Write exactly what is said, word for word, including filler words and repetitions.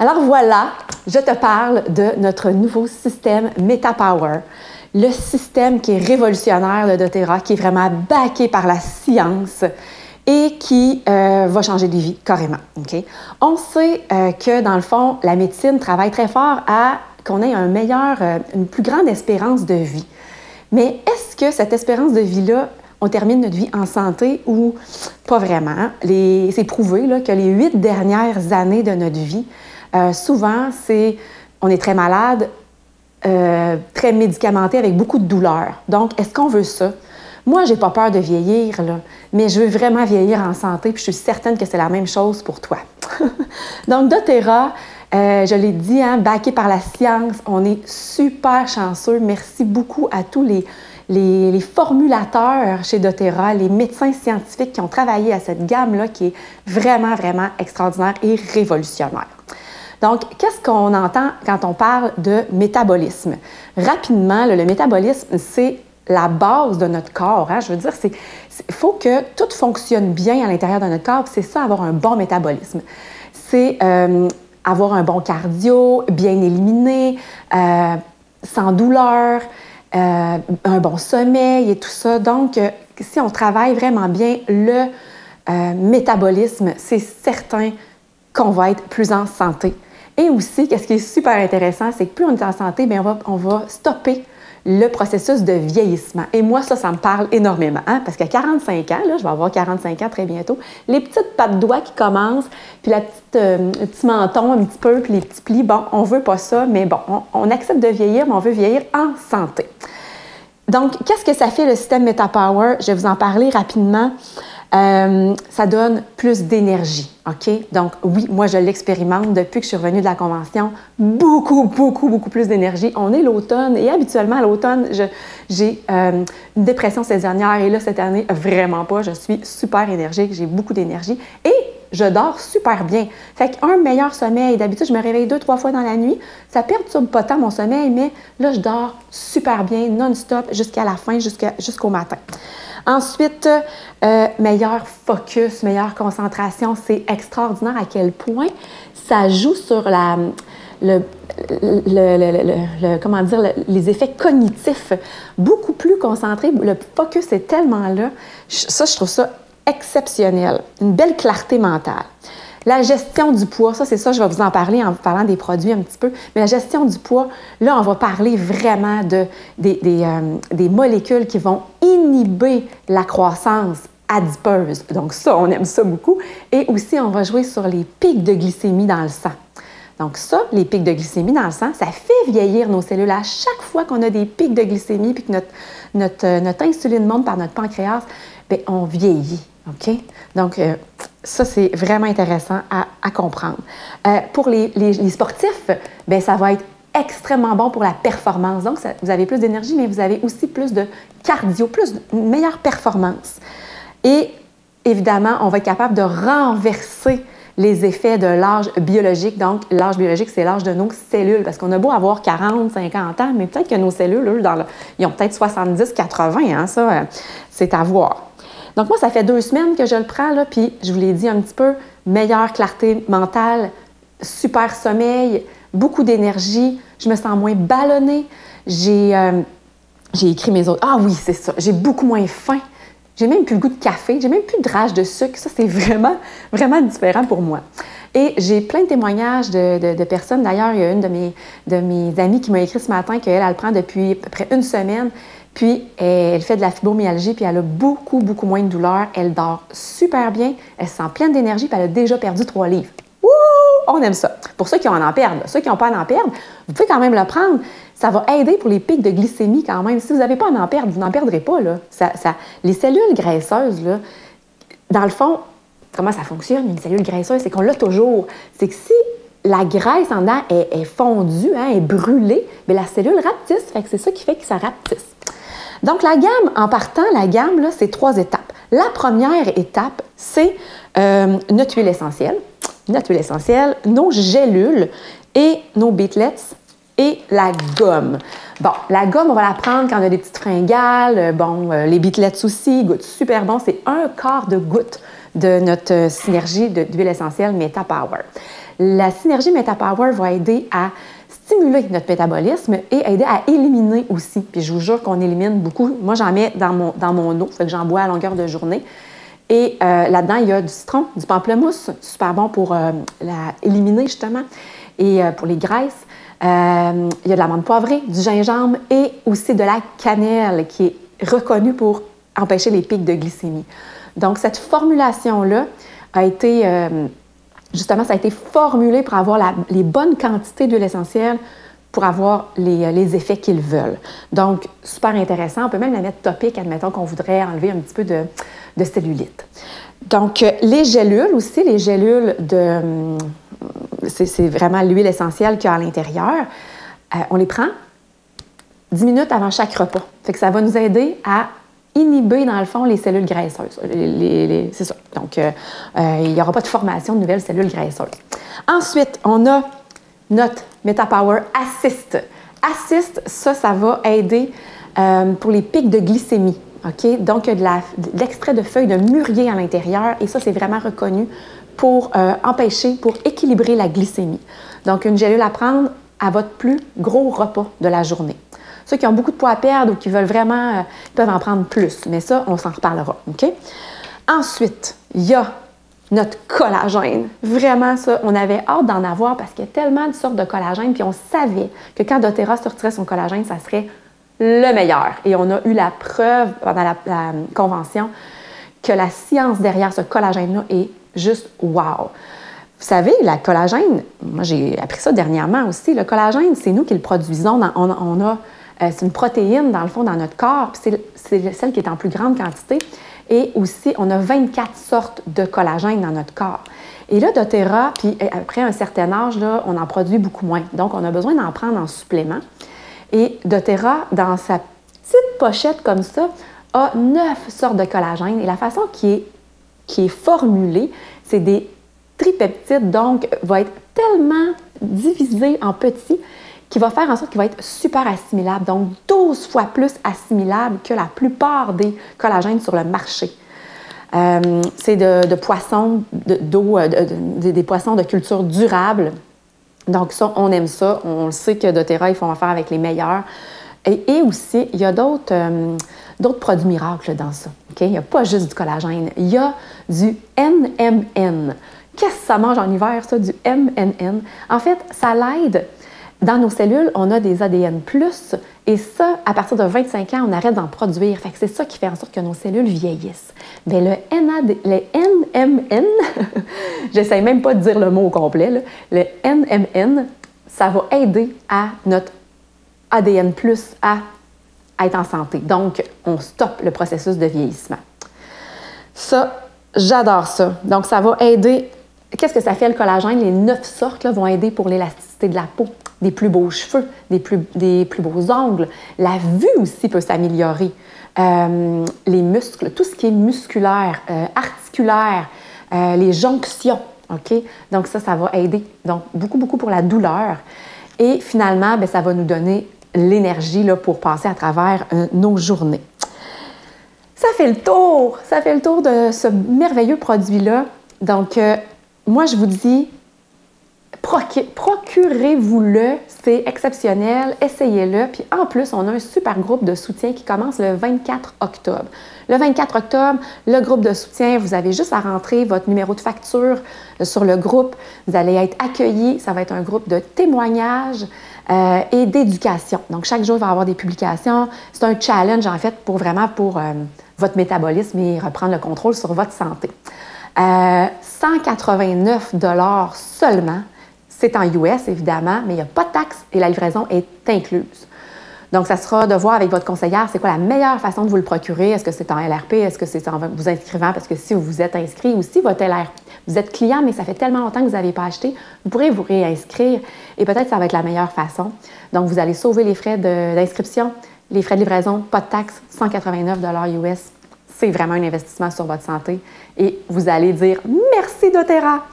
Alors voilà, je te parle de notre nouveau système MetaPWR, le système qui est révolutionnaire, le doTERRA, qui est vraiment backé par la science et qui euh, va changer des vies carrément. Okay? On sait euh, que dans le fond, la médecine travaille très fort à qu'on ait un meilleur, euh, une plus grande espérance de vie. Mais est-ce que cette espérance de vie-là, on termine notre vie en santé ou pas vraiment? C'est prouvé là, que les huit dernières années de notre vie, euh, souvent, c'est on est très malade, euh, très médicamenté, avec beaucoup de douleurs. Donc, est-ce qu'on veut ça? Moi, j'ai pas peur de vieillir, là, mais je veux vraiment vieillir en santé, puis je suis certaine que c'est la même chose pour toi. Donc, doTERRA, Euh, je l'ai dit, hein, backé par la science, on est super chanceux. Merci beaucoup à tous les, les, les formulateurs chez doTERRA, les médecins scientifiques qui ont travaillé à cette gamme-là qui est vraiment, vraiment extraordinaire et révolutionnaire. Donc, qu'est-ce qu'on entend quand on parle de métabolisme? Rapidement, le, le métabolisme, c'est la base de notre corps. Hein? Je veux dire, c'est, c'est, faut que tout fonctionne bien à l'intérieur de notre corps. C'est ça, avoir un bon métabolisme. C'est... Euh, avoir un bon cardio, bien éliminé, euh, sans douleur, euh, un bon sommeil et tout ça. Donc, euh, si on travaille vraiment bien le euh, métabolisme, c'est certain qu'on va être plus en santé. Et aussi, ce qui est super intéressant, c'est que plus on est en santé, bien, on va, on va stopper le processus de vieillissement. Et moi, ça, ça me parle énormément, hein? Parce qu'à quarante-cinq ans, là, je vais avoir quarante-cinq ans très bientôt, les petites pattes d'oie qui commencent, puis la petite, euh, le petit menton un petit peu, puis les petits plis, bon, on veut pas ça, mais bon, on, on accepte de vieillir, mais on veut vieillir en santé. Donc, qu'est-ce que ça fait le système MetaPWR? Je vais vous en parler rapidement. Euh, ça donne plus d'énergie, OK? Donc, oui, moi, je l'expérimente depuis que je suis revenue de la convention. Beaucoup, beaucoup, beaucoup plus d'énergie. On est l'automne et habituellement, à l'automne, j'ai euh, une dépression saisonnière. Et là, cette année, vraiment pas. Je suis super énergique. J'ai beaucoup d'énergie. Et je dors super bien. Fait qu'un meilleur sommeil. D'habitude, je me réveille deux, trois fois dans la nuit. Ça perturbe pas tant mon sommeil, mais là, je dors super bien, non-stop, jusqu'à la fin, jusqu'à, jusqu'au matin. Ensuite, euh, meilleur focus, meilleure concentration. C'est extraordinaire à quel point ça joue sur la, le, le, le, le, le, comment dire, le, les effets cognitifs. Beaucoup plus concentré. Le focus est tellement là. Ça, je trouve ça exceptionnel. Une belle clarté mentale. La gestion du poids, ça, c'est ça, je vais vous en parler en vous parlant des produits un petit peu. Mais la gestion du poids, là, on va parler vraiment de, des, des, euh, des molécules qui vont inhiber la croissance adipeuse. Donc ça, on aime ça beaucoup. Et aussi, on va jouer sur les pics de glycémie dans le sang. Donc ça, les pics de glycémie dans le sang, ça fait vieillir nos cellules. À chaque fois qu'on a des pics de glycémie puis que notre, notre, euh, notre insuline monte par notre pancréas, bien, on vieillit. OK? Donc, euh, ça, c'est vraiment intéressant à, à comprendre. Euh, pour les, les, les sportifs, bien, ça va être extrêmement bon pour la performance. Donc, ça, vous avez plus d'énergie, mais vous avez aussi plus de cardio, plus une meilleure performance. Et évidemment, on va être capable de renverser les effets de l'âge biologique. Donc, l'âge biologique, c'est l'âge de nos cellules. Parce qu'on a beau avoir quarante, cinquante ans, mais peut-être que nos cellules, eux, dans le, ils ont peut-être soixante-dix, quatre-vingts. Hein, ça, euh, c'est à voir. Donc, moi, ça fait deux semaines que je le prends, là, puis je vous l'ai dit un petit peu, meilleure clarté mentale, super sommeil, beaucoup d'énergie, je me sens moins ballonnée, j'ai euh, j'ai écrit mes autres. Ah oui, c'est ça, j'ai beaucoup moins faim, j'ai même plus le goût de café, j'ai même plus de rage de sucre, ça, c'est vraiment, vraiment différent pour moi. Et j'ai plein de témoignages de, de, de personnes. D'ailleurs, il y a une de mes, de mes amies qui m'a écrit ce matin qu'elle, elle le prend depuis à peu près une semaine. Puis, elle fait de la fibromyalgie, puis elle a beaucoup, beaucoup moins de douleur. Elle dort super bien, elle se sent pleine d'énergie, puis elle a déjà perdu trois livres. Wouh! On aime ça. Pour ceux qui ont à en perdre, ceux qui n'ont pas à en perdre, vous pouvez quand même le prendre. Ça va aider pour les pics de glycémie quand même. Si vous n'avez pas à en perdre, vous n'en perdrez pas, là. Ça, ça, les cellules graisseuses, là, dans le fond, comment ça fonctionne, une cellule graisseuse? C'est qu'on l'a toujours. C'est que si la graisse en dedans est, est fondue, hein, est brûlée, mais la cellule rapetisse. Fait que c'est ça qui fait que ça rapetisse. Donc, la gamme, en partant, la gamme, là, c'est trois étapes. La première étape, c'est euh, notre huile essentielle, notre huile essentielle, nos gélules et nos beatlets et la gomme. Bon, la gomme, on va la prendre quand on a des petites fringales, bon, euh, les beatlets aussi, goûte super bon. C'est un quart de goutte de notre synergie d'huile essentielle MetaPWR. La synergie MetaPWR va aider à stimuler notre métabolisme et aider à éliminer aussi. Puis je vous jure qu'on élimine beaucoup. Moi, j'en mets dans mon, dans mon eau, ça fait que j'en bois à longueur de journée. Et euh, là-dedans, il y a du citron, du pamplemousse, super bon pour euh, la éliminer justement, et euh, pour les graisses. Euh, il y a de l'amande poivrée, du gingembre et aussi de la cannelle qui est reconnue pour empêcher les pics de glycémie. Donc, cette formulation-là a été, euh, justement, ça a été formulé pour avoir la, les bonnes quantités d'huile essentielle pour avoir les, les effets qu'ils veulent. Donc, super intéressant. On peut même la mettre topique, admettons qu'on voudrait enlever un petit peu de, de cellulite. Donc, les gélules aussi, les gélules de... C'est vraiment l'huile essentielle qu'il y a à l'intérieur. Euh, on les prend dix minutes avant chaque repas. Fait que ça va nous aider à inhiber, dans le fond, les cellules graisseuses. C'est ça. Donc, euh, euh, il n'y aura pas de formation de nouvelles cellules graisseuses. Ensuite, on a notre MetaPWR Assist. Assist, ça, ça va aider euh, pour les pics de glycémie. Okay? Donc, il y a de l'extrait de feuilles de mûrier à l'intérieur et ça, c'est vraiment reconnu pour euh, empêcher, pour équilibrer la glycémie. Donc, une gélule à prendre à votre plus gros repas de la journée. Ceux qui ont beaucoup de poids à perdre ou qui veulent vraiment, euh, peuvent en prendre plus. Mais ça, on s'en reparlera, OK? Ensuite, il y a notre collagène. Vraiment, ça, on avait hâte d'en avoir parce qu'il y a tellement de sortes de collagène, puis on savait que quand doTERRA sortirait son collagène, ça serait le meilleur. Et on a eu la preuve pendant la, la convention que la science derrière ce collagène-là est juste « wow ». Vous savez, la collagène, moi j'ai appris ça dernièrement aussi, le collagène, c'est nous qui le produisons, dans, on, on a... C'est une protéine, dans le fond, dans notre corps, puis c'est celle qui est en plus grande quantité. Et aussi, on a vingt-quatre sortes de collagène dans notre corps. Et là, doTERRA, puis après un certain âge, là, on en produit beaucoup moins. Donc, on a besoin d'en prendre en supplément. Et doTERRA, dans sa petite pochette comme ça, a neuf sortes de collagène. Et la façon qui est, qui est formulée, c'est des tripeptides, donc va être tellement divisé en petits qui va faire en sorte qu'il va être super assimilable, donc douze fois plus assimilable que la plupart des collagènes sur le marché. Euh, c'est de, de poissons, d'eau, de, de, de, des poissons de culture durable. Donc ça, on aime ça. On le sait que doTERRA, ils font affaire avec les meilleurs. Et, et aussi, il y a d'autres euh, d'autres produits miracles dans ça. Okay? Il n'y a pas juste du collagène. Il y a du N M N. Qu'est-ce que ça mange en hiver, ça, du N M N? En fait, ça l'aide. Dans nos cellules, on a des A D N plus, et ça, à partir de vingt-cinq ans, on arrête d'en produire. Fait que c'est ça qui fait en sorte que nos cellules vieillissent. Bien, le N A D, le N M N, j'essaie même pas de dire le mot au complet, là. Le N M N, ça va aider à notre A D N plus, à, à être en santé. Donc, on stoppe le processus de vieillissement. Ça, j'adore ça. Donc, ça va aider... Qu'est-ce que ça fait, le collagène? Les neuf sortes là, vont aider pour l'élasticité de la peau, des plus beaux cheveux, des plus, des plus beaux ongles. La vue aussi peut s'améliorer. Euh, les muscles, tout ce qui est musculaire, euh, articulaire, euh, les jonctions. Okay? Donc ça, ça va aider. Donc beaucoup, beaucoup pour la douleur. Et finalement, bien, ça va nous donner l'énergie là, pour passer à travers euh, nos journées. Ça fait le tour! Ça fait le tour de ce merveilleux produit-là. Donc, euh, moi, je vous dis... Procurez-vous-le, c'est exceptionnel, essayez-le. Puis en plus, on a un super groupe de soutien qui commence le vingt-quatre octobre. Le vingt-quatre octobre, le groupe de soutien, vous avez juste à rentrer votre numéro de facture sur le groupe. Vous allez être accueillis. Ça va être un groupe de témoignages euh, et d'éducation. Donc, chaque jour, il va y avoir des publications. C'est un challenge, en fait, pour vraiment pour euh, votre métabolisme et reprendre le contrôle sur votre santé. Euh, cent quatre-vingt-neuf dollars seulement. C'est en U S, évidemment, mais il n'y a pas de taxes et la livraison est incluse. Donc, ça sera de voir avec votre conseillère, c'est quoi la meilleure façon de vous le procurer. Est-ce que c'est en L R P? Est-ce que c'est en vous inscrivant? Parce que si vous êtes inscrit ou si votre L R P, vous êtes client, mais ça fait tellement longtemps que vous n'avez pas acheté, vous pourrez vous réinscrire et peut-être ça va être la meilleure façon. Donc, vous allez sauver les frais d'inscription, les frais de livraison, pas de taxes, cent quatre-vingt-neuf dollars U S. C'est vraiment un investissement sur votre santé et vous allez dire merci doTERRA.